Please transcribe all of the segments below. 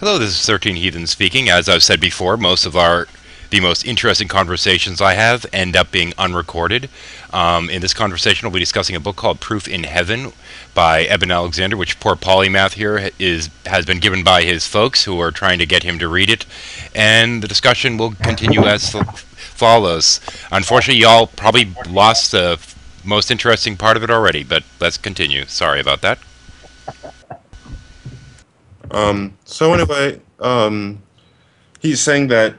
Hello, this is 13 Heathen speaking. As I've said before, most of the most interesting conversations I have end up being unrecorded. In this conversation, we'll be discussing a book called Proof of Heaven by Eben Alexander, which poor polymath here has been given by his folks who are trying to get him to read it. And the discussion will continue as follows. Unfortunately, y'all probably lost the most interesting part of it already, but let's continue. Sorry about that. So anyway, he's saying that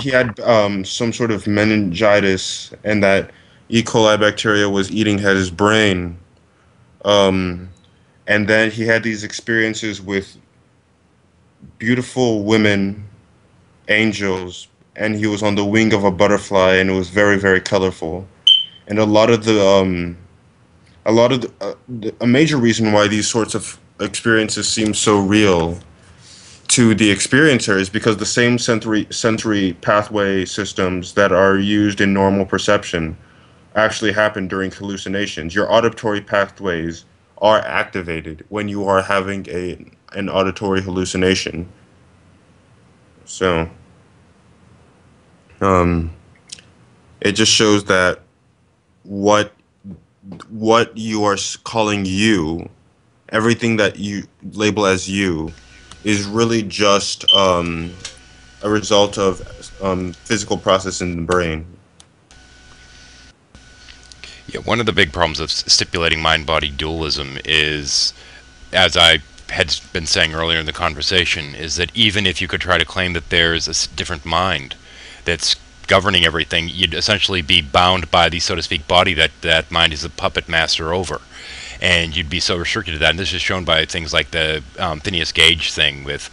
he had some sort of meningitis and that E. coli bacteria was eating at his brain. And then he had these experiences with beautiful women, angels, and he was on the wing of a butterfly, and it was very, very colorful. And a major reason why these sorts of experiences seem so real to the experiencer is because the same sensory pathway systems that are used in normal perception actually happen during hallucinations. Your auditory pathways are activated when you are having an auditory hallucination. So, it just shows that what you are calling you, everything that you label as you, is really just a result of physical process in the brain. Yeah, one of the big problems of stipulating mind-body dualism is, as I had been saying earlier in the conversation, is that even if you could try to claim that there's a different mind that's governing everything, you'd essentially be bound by the, so to speak, body that that mind is the puppet master over. And you'd be so restricted to that. And this is shown by things like the Phineas Gage thing with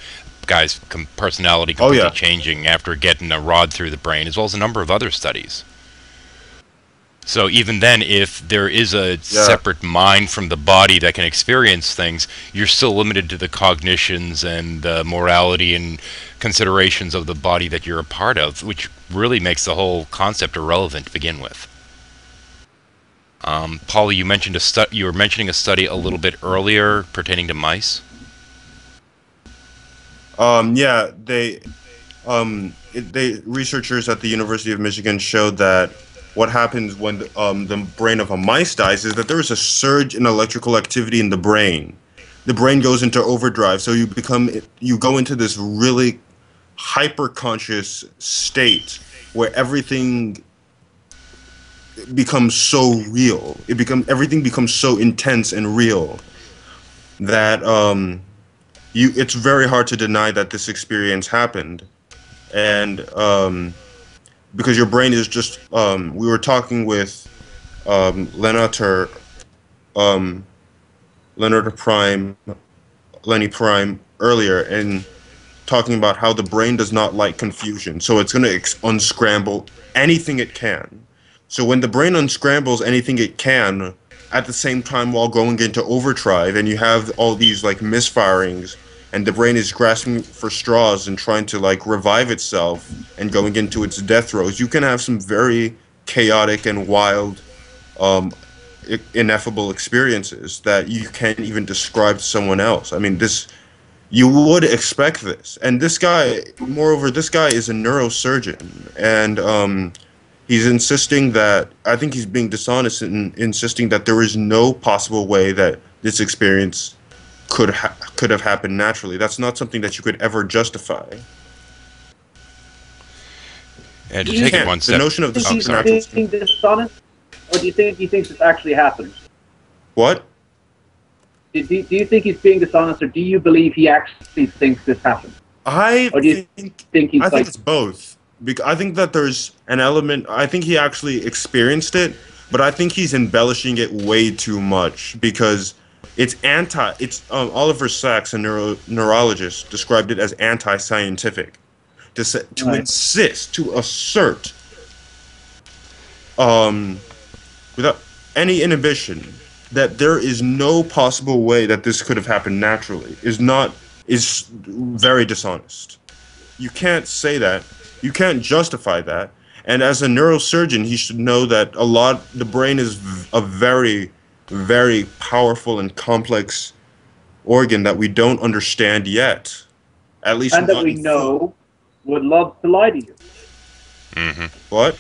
guys' personality completely changing after getting a rod through the brain, as well as a number of other studies. So even then, if there is a separate mind from the body that can experience things, you're still limited to the cognitions and the morality and considerations of the body that you're a part of, which really makes the whole concept irrelevant to begin with. Paula, you mentioned you were mentioning a study a little bit earlier pertaining to mice. Yeah, researchers at the University of Michigan showed that what happens when the brain of a mice dies is that there is a surge in electrical activity in the brain. The brain goes into overdrive, so you go into this really hyper-conscious state where everything becomes so real. Everything becomes so intense and real that it's very hard to deny that this experience happened, and because your brain is just. We were talking with Lenotaur Prime earlier, and talking about how the brain does not like confusion, so it's going to unscramble anything it can. So when the brain unscrambles anything it can, at the same time while going into overdrive, and you have all these like misfirings, and the brain is grasping for straws and trying to like revive itself and going into its death throes, you can have some very chaotic and wild, ineffable experiences that you can't even describe to someone else. I mean, you would expect this. And this guy, moreover, this guy is a neurosurgeon, and he's insisting that, I think he's being dishonest in insisting that there is no possible way that this experience could have happened naturally. That's not something that you could ever justify. And to take it one step, the notion of this is being dishonest, or do you think he thinks it's actually happened? What? Do you think he's being dishonest, or do you believe he actually thinks this happened? I think it's both. I think that there's an element, I think he actually experienced it, but I think he's embellishing it way too much, because it's Oliver Sacks, a neurologist, described it as anti-scientific, to assert without any inhibition that there is no possible way that this could have happened naturally is very dishonest. You can't say that. You can't justify that, and as a neurosurgeon, he should know that the brain is a very, very powerful and complex organ that we don't understand yet. at least, and that we know would love to lie to you. Mm-hmm. What?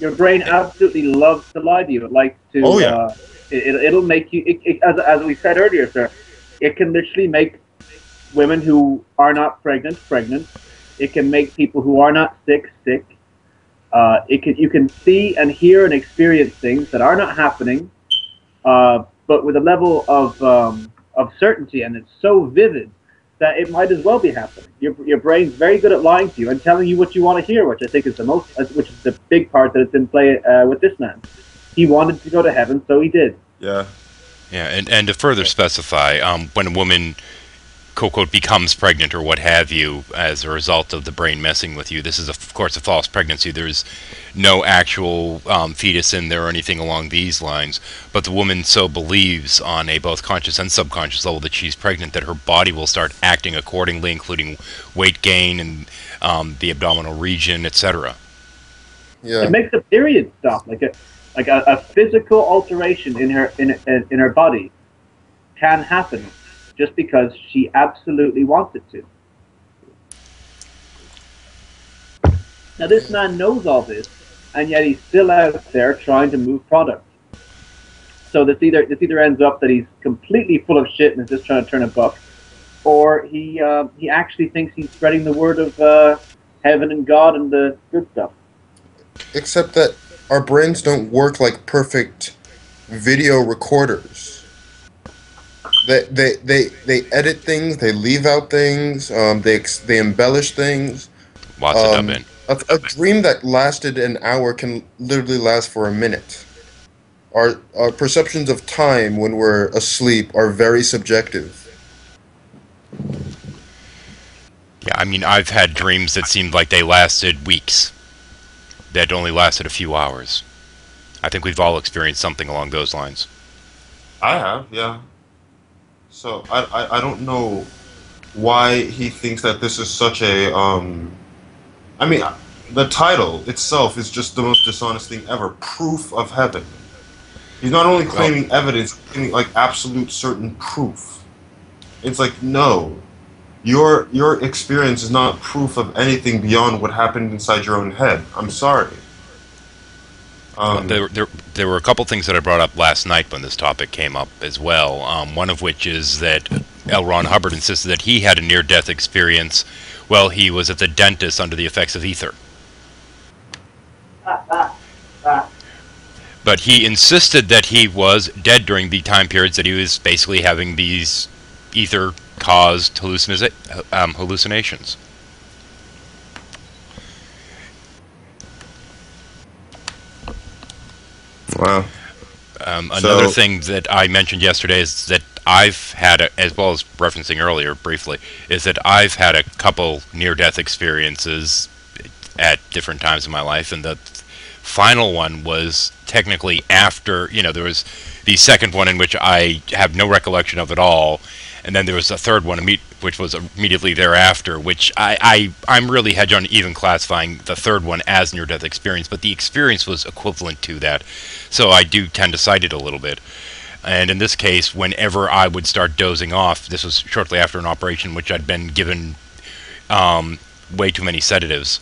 Your brain absolutely loves to lie to you. Oh yeah. It'll make you. As we said earlier, sir, it can literally make women who are not pregnant pregnant. It can make people who are not sick sick. You can see and hear and experience things that are not happening, but with a level of certainty, and it's so vivid that it might as well be happening. Your brain's very good at lying to you and telling you what you want to hear, which I think is the most, which is the big part that is in play with this man. He wanted to go to heaven, so he did. Yeah, yeah, and to further specify, when a woman, quote, quote, becomes pregnant or what have you as a result of the brain messing with you, this is, of course, a false pregnancy. There's no actual fetus in there or anything along these lines, but the woman so believes on a both conscious and subconscious level that she's pregnant that her body will start acting accordingly, including weight gain and the abdominal region, etc. Yeah. It makes the period stop, like a physical alteration in her her body can happen just because she absolutely wants it to. Now this man knows all this, and yet he's still out there trying to move product. So this either ends up that he's completely full of shit and is just trying to turn a buck, or he actually thinks he's spreading the word of heaven and God and the good stuff. Except that our brains don't work like perfect video recorders. They edit things, they leave out things, they embellish things. Lots of dubbing. A dream that lasted an hour can literally last for a minute. Our perceptions of time when we're asleep are very subjective. Yeah, I mean, I've had dreams that seemed like they lasted weeks, that only lasted a few hours. I think we've all experienced something along those lines. I have, yeah. So I don't know why he thinks that this is such a I mean, the title itself is just the most dishonest thing ever. Proof of Heaven. He's not only claiming evidence, he's claiming like absolute certain proof. It's like, no, your experience is not proof of anything beyond what happened inside your own head. I'm sorry. There were a couple things that I brought up last night when this topic came up as well, one of which is that L. Ron Hubbard insisted that he had a near-death experience while he was at the dentist under the effects of ether. But he insisted that he was dead during the time periods that he was basically having these ether-caused hallucinations. Wow. Another thing that I mentioned yesterday is that I've had, as well as referencing earlier briefly, is that I've had a couple near-death experiences at different times in my life, and the final one was technically after, you know, there was the second one in which I have no recollection of at all, and then there was a third one which was immediately thereafter, which I'm really hedged on even classifying the third one as near-death experience, but the experience was equivalent to that, so I do tend to cite it a little bit. And in this case, whenever I would start dozing off, this was shortly after an operation which I'd been given way too many sedatives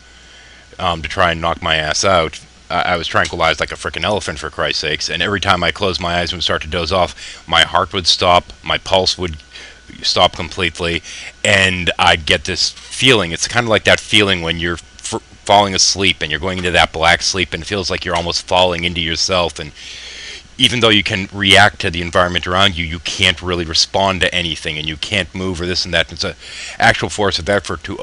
to try and knock my ass out. I was tranquilized like a frickin' elephant, for Christ's sakes, and every time I closed my eyes and would start to doze off, my heart would stop, my pulse would stop completely, and I'd get this feeling. It's kind of like that feeling when you're falling asleep and you're going into that black sleep and it feels like you're almost falling into yourself, and even though you can react to the environment around you, you can't really respond to anything, and you can't move or this and that. It's an actual force of effort to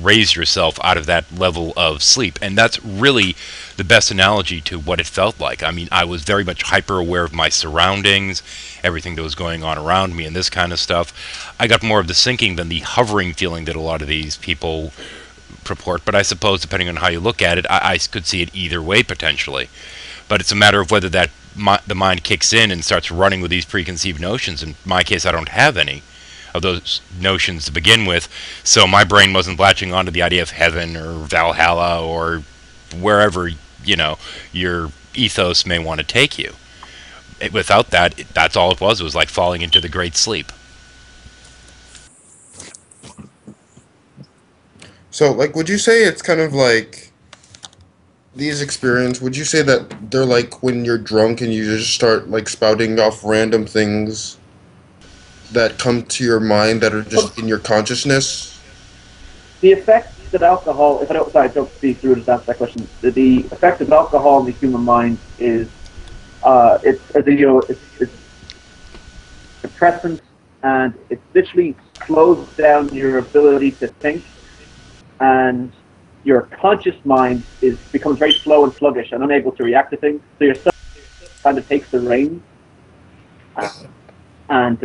raise yourself out of that level of sleep, and that's really the best analogy to what it felt like. I mean, I was very much hyper aware of my surroundings, everything that was going on around me and this kind of stuff. I got more of the sinking than the hovering feeling that a lot of these people purport, but I suppose depending on how you look at it, I could see it either way potentially. But it's a matter of whether that the mind kicks in and starts running with these preconceived notions. In my case, I don't have any of those notions to begin with, so my brain wasn't latching onto the idea of heaven or Valhalla or wherever, you know, your ethos may want to take you. Without that, that's all it was. It was like falling into the great sleep. So, like, would you say it's kind of like these experiences, would you say that they're like when you're drunk and you just start, like, spouting off random things that come to your mind that are just in your consciousness? The effect that alcohol, if I don't, sorry, I don't speak through to answer that question, the effect of alcohol on the human mind is, it's depressant, and it literally slows down your ability to think, and your conscious mind becomes very slow and sluggish and unable to react to things. So your subconscious kind of takes the reins and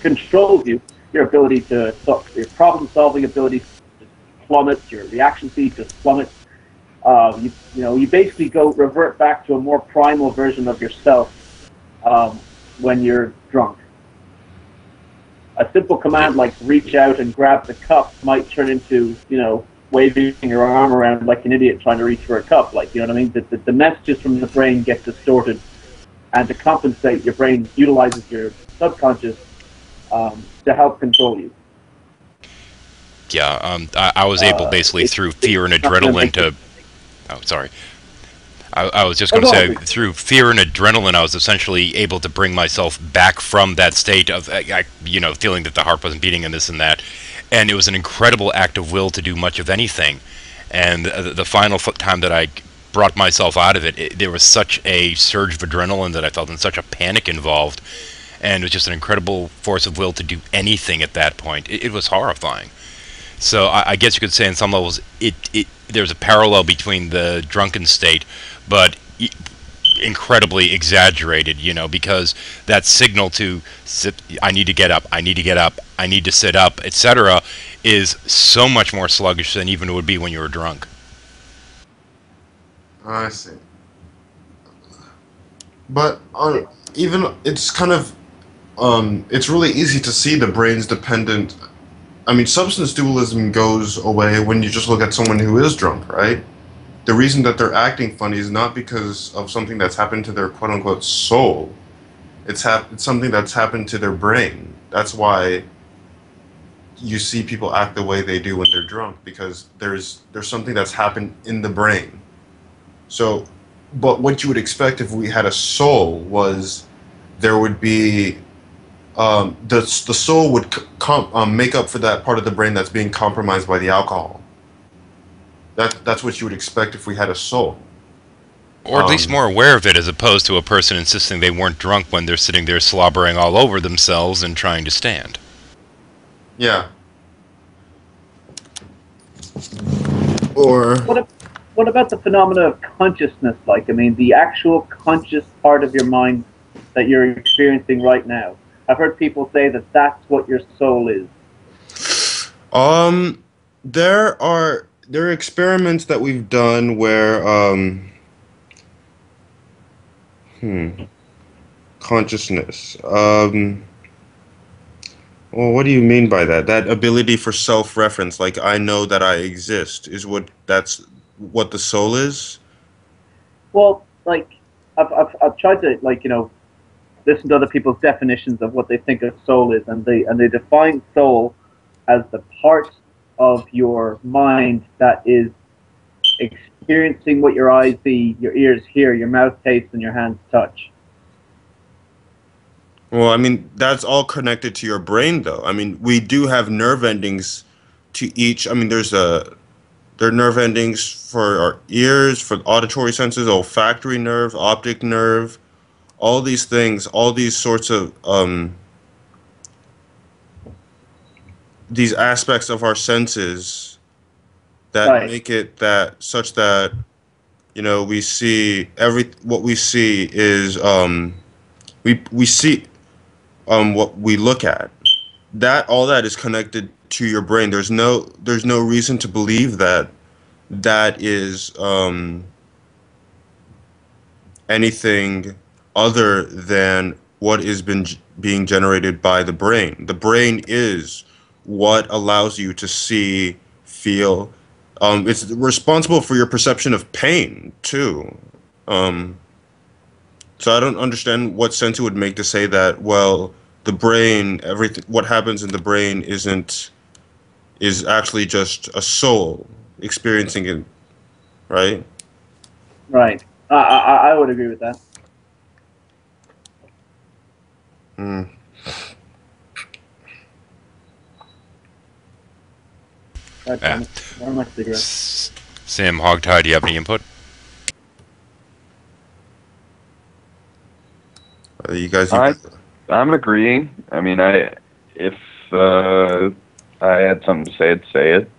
controls you. Your ability to your problem-solving ability plummets. Your reaction speed just plummets. You basically revert back to a more primal version of yourself when you're drunk. A simple command like reach out and grab the cup might turn into, waving your arm around like an idiot trying to reach for a cup. Like, you know what I mean? The messages from the brain get distorted, and to compensate, your brain utilizes your subconscious to help control you. Yeah, I was able basically through fear and adrenaline to... Oh, sorry. I was just going to say, through fear and adrenaline, I was essentially able to bring myself back from that state of, feeling that the heart wasn't beating and this and that. And it was an incredible act of will to do much of anything. And the final time that I brought myself out of it, there was such a surge of adrenaline that I felt and such a panic involved. And it was just an incredible force of will to do anything at that point. It was horrifying. So I guess you could say, in some levels, there's a parallel between the drunken state, but incredibly exaggerated, because that signal to I need to get up, I need to get up, I need to sit up, etc., is so much more sluggish than even it would be when you were drunk. I see. But even it's kind of, it's really easy to see the brain's dependent. I mean, substance dualism goes away when you just look at someone who is drunk, right? The reason that they're acting funny is not because of something that's happened to their quote-unquote soul. It's something that's happened to their brain. That's why you see people act the way they do when they're drunk, because there's something that's happened in the brain. So, but what you would expect if we had a soul was there would be... the soul would make up for that part of the brain that's being compromised by the alcohol. That's what you would expect if we had a soul. Or at least more aware of it, as opposed to a person insisting they weren't drunk when they're sitting there slobbering all over themselves and trying to stand. Yeah. Or... What about the phenomena of consciousness, like? I mean, the actual conscious part of your mind that you're experiencing right now. I've heard people say that that's what your soul is. There are experiments that we've done where consciousness. Well, what do you mean by that? That ability for self-reference, like I know that I exist, is what the soul is. Well, like I've tried to listen to other people's definitions of what they think a soul is, and they define soul as the part of your mind that is experiencing what your eyes see, your ears hear, your mouth tastes, and your hands touch. Well, I mean, that's all connected to your brain, though. I mean, we do have nerve endings to each. I mean, there are nerve endings for our ears, for auditory senses, olfactory nerve, optic nerve. All these things, all these sorts of, these aspects of our senses that make it such that, we see what we see is, we see what we look at. All that is connected to your brain. There's no reason to believe that that is, anything other than what is being generated by the brain. The brain is what allows you to see, feel. It's responsible for your perception of pain, too. So I don't understand what sense it would make to say that, well, the brain, what happens in the brain is actually just a soul experiencing it, right? Right. I would agree with that. Mm. Yeah. Sam Hogtie, do you have any input? You guys, I'm agreeing. I mean, if I had something to say, I'd say it.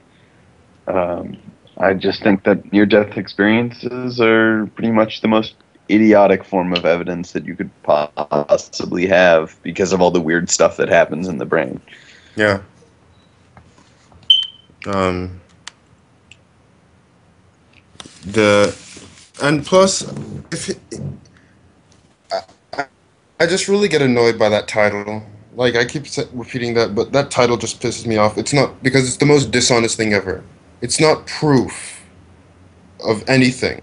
I just think that near-death experiences are pretty much the most idiotic form of evidence that you could possibly have because of all the weird stuff that happens in the brain. Yeah. And plus, if it, I just really get annoyed by that title. Like, I keep repeating that, but that title just pisses me off. It's not, because it's the most dishonest thing ever. It's not proof of anything.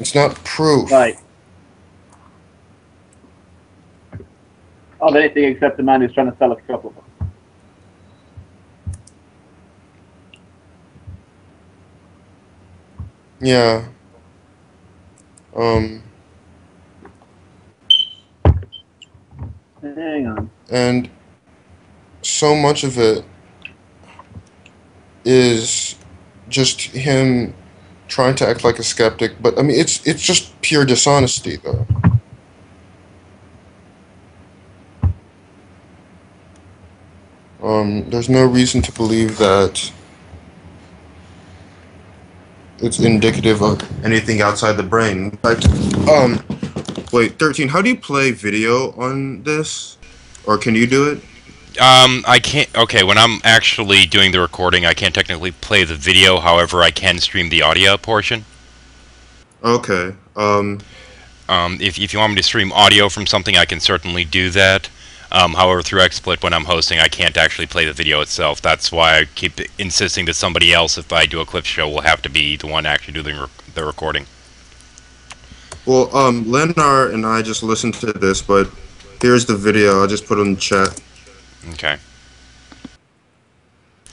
It's not proof. Right. Of anything except the man who's trying to sell a couple of them. Yeah. Hang on. And so much of it is just him trying to act like a skeptic, but I mean, it's just pure dishonesty, though. There's no reason to believe that it's indicative of anything outside the brain. Like, wait, 13, how do you play video on this? Or can you do it? I can't. Okay, when I'm actually doing the recording, I can't technically play the video. However, I can stream the audio portion. Okay. If you want me to stream audio from something, I can certainly do that. However, through XSplit, when I'm hosting, I can't actually play the video itself. That's why I keep insisting that somebody else, if I do a clip show, will have to be the one actually doing the recording. Well, Lenotaur and I just listened to this, but here's the video. I'll just put it in the chat. Okay.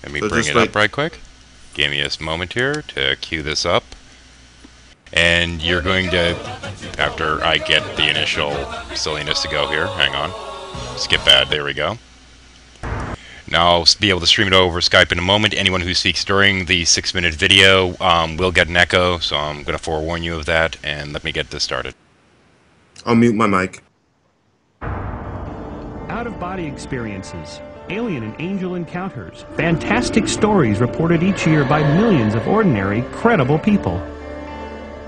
Let me bring it up right quick. Give me a moment here to cue this up. And you're going to, after I get the initial silliness to go here, hang on. Skip ad, there we go. Now I'll be able to stream it over Skype in a moment. Anyone who speaks during the 6-minute video will get an echo, so I'm going to forewarn you of that, and let me get this started. I'll mute my mic. Out-of-body experiences, alien and angel encounters, fantastic stories reported each year by millions of ordinary, credible people.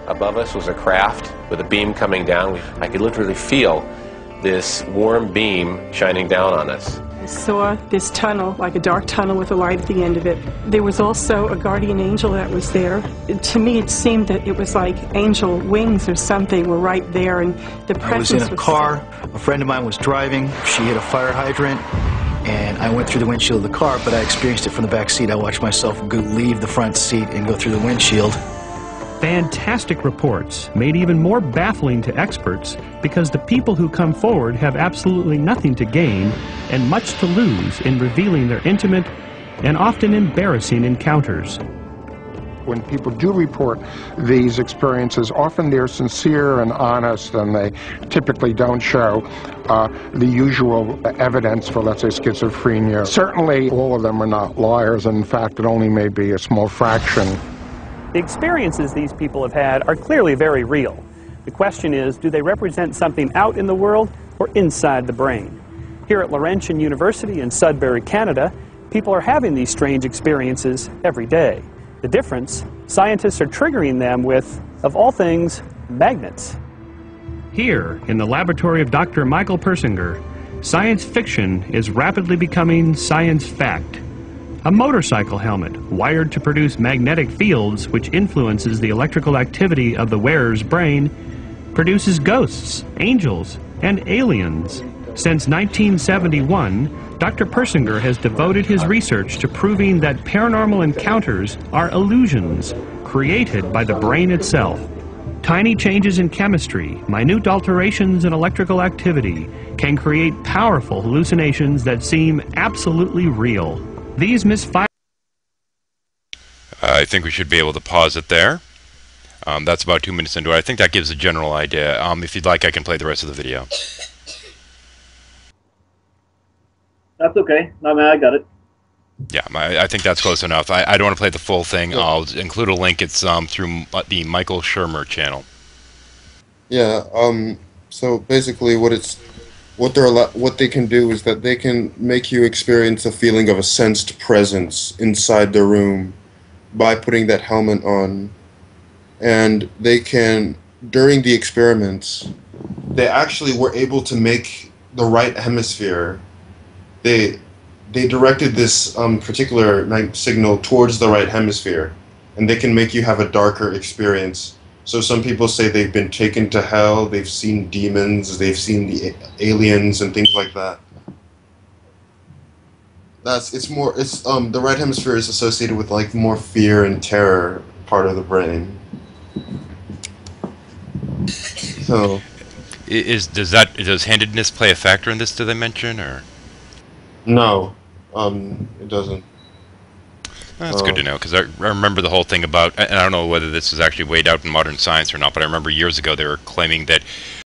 Above us was a craft with a beam coming down. I could literally feel this warm beam shining down on us. I saw this tunnel, like a dark tunnel with a light at the end of it. There was also a guardian angel that was there. To me, it seemed that it was like angel wings or something were right there, and the presence was... I was in a car. A friend of mine was driving. She hit a fire hydrant, and I went through the windshield of the car, but I experienced it from the back seat. I watched myself go leave the front seat and go through the windshield. Fantastic reports, made even more baffling to experts because the people who come forward have absolutely nothing to gain and much to lose in revealing their intimate and often embarrassing encounters. When people do report these experiences, often they're sincere and honest, and they typically don't show the usual evidence for, let's say, schizophrenia. Certainly all of them are not liars, and in fact it only may be a small fraction. The experiences these people have had are clearly very real. The question is, do they represent something out in the world or inside the brain? Here at Laurentian University in Sudbury, Canada, people are having these strange experiences every day. The difference, scientists are triggering them with, of all things, magnets. Here, in the laboratory of Dr. Michael Persinger, science fiction is rapidly becoming science fact. A motorcycle helmet wired to produce magnetic fields which influences the electrical activity of the wearer's brain produces ghosts, angels, and aliens. Since 1971, Dr. Persinger has devoted his research to proving that paranormal encounters are illusions created by the brain itself. Tiny changes in chemistry, minute alterations in electrical activity can create powerful hallucinations that seem absolutely real. These misfires. I think we should be able to pause it there. That's about 2 minutes into it. I think that gives a general idea. If you'd like, I can play the rest of the video. That's okay. I mean, I got it. Yeah, I think that's close enough. I don't want to play the full thing. Yeah. I'll include a link. It's through the Michael Shermer channel. Yeah. So basically, what they can do is that they can make you experience a feeling of a sensed presence inside the room by putting that helmet on, and they can during the experiments they actually were able to make the right hemisphere. They directed this particular signal towards the right hemisphere, and they can make you have a darker experience. So some people say they've been taken to hell, they've seen demons, they've seen the aliens and things like that. The right hemisphere is associated with like more fear and terror part of the brain. So does handedness play a factor in this? Do they mention or? No, it doesn't. That's good to know, because I remember the whole thing about, and I don't know whether this is actually weighed out in modern science or not, but I remember years ago they were claiming that